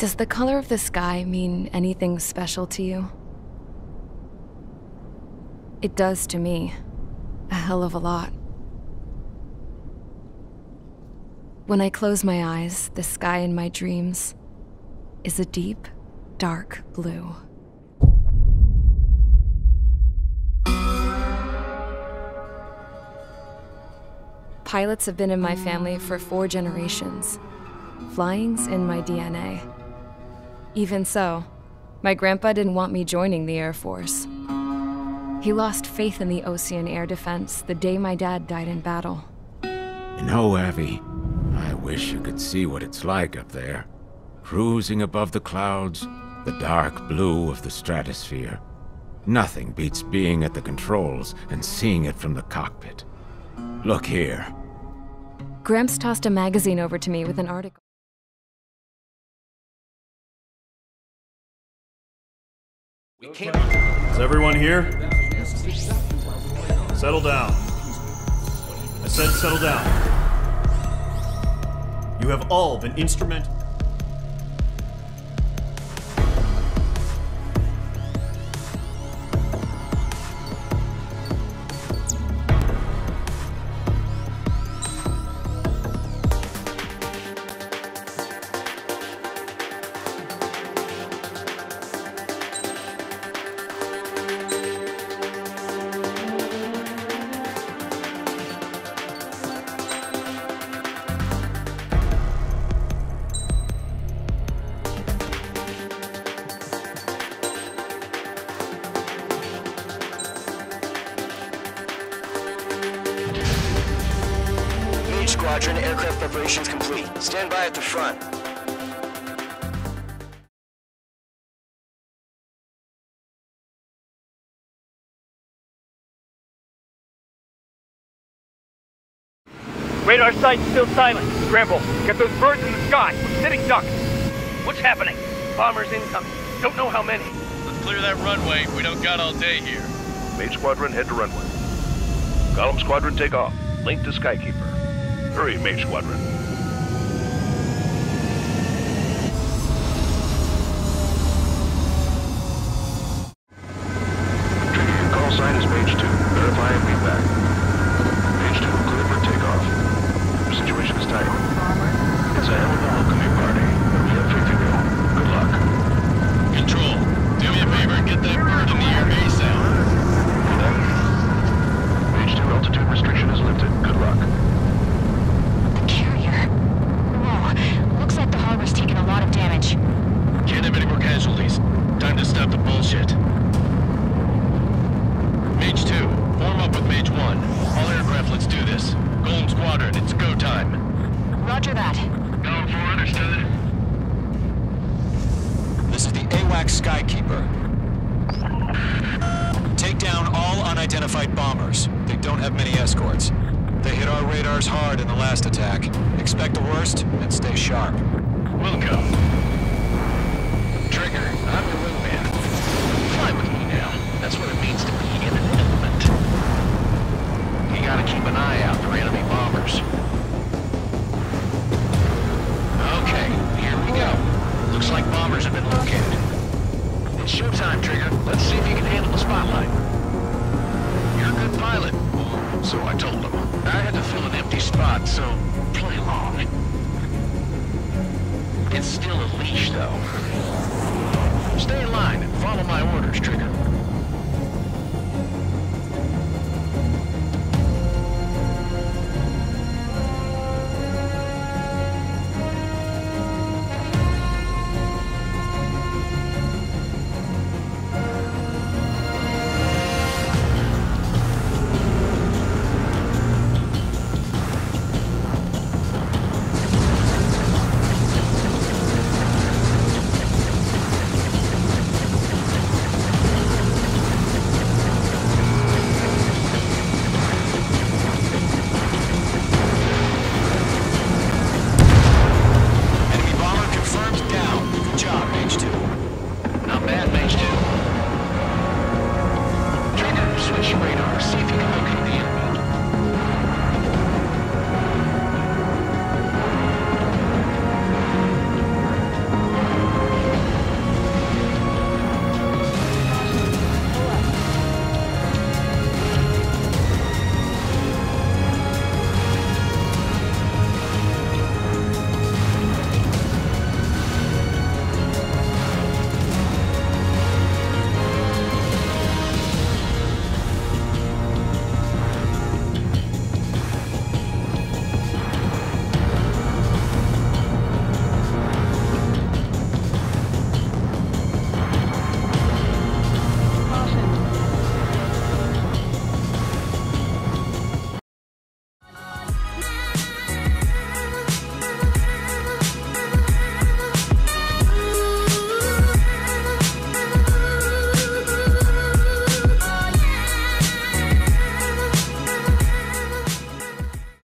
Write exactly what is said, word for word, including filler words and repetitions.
Does the color of the sky mean anything special to you? It does to me. A hell of a lot. When I close my eyes, the sky in my dreams is a deep, dark blue. Pilots have been in my family for four generations. Flying's in my D N A. Even so, my grandpa didn't want me joining the Air Force. He lost faith in the Ocean Air Defense the day my dad died in battle. You know, Abby, I wish you could see what it's like up there. Cruising above the clouds, the dark blue of the stratosphere. Nothing beats being at the controls and seeing it from the cockpit. Look here. Gramps tossed a magazine over to me with an article. We can't. Is everyone here? Settle down. I said settle down. You have all been instrumental. Squadron, aircraft preparations complete. Stand by at the front. Radar site's still silent. Scramble. Get those birds in the sky. We're sitting ducks. What's happening? Bombers incoming. Don't know how many. Let's clear that runway. We don't got all day here. Main squadron, head to runway. Column squadron, take off. Link to Skykeeper. Hurry, Main Squadron. Call sign is page two. Verify and feedback. Page two, clear for takeoff. Your situation is tight. It's a hell of a welcoming party. You have faith in you. Good luck. Control, do me a favor and get that bird in the air ASAP. Page two, altitude restriction is lifted. Good luck. Roger that. Go for understood. This is the AWACS Skykeeper. Take down all unidentified bombers. They don't have many escorts. They hit our radars hard in the last attack. Expect the worst and stay sharp. We'll go. Trigger, I'm your wingman. Fly with me now. That's what it means to be in an element. You gotta keep an eye out for enemy bombers. Looks like bombers have been located. It's showtime, Trigger. Let's see if you can handle the spotlight. You're a good pilot. So I told him. I had to fill an empty spot, so play long. It's still a leash, though. Stay in line and follow my orders, Trigger.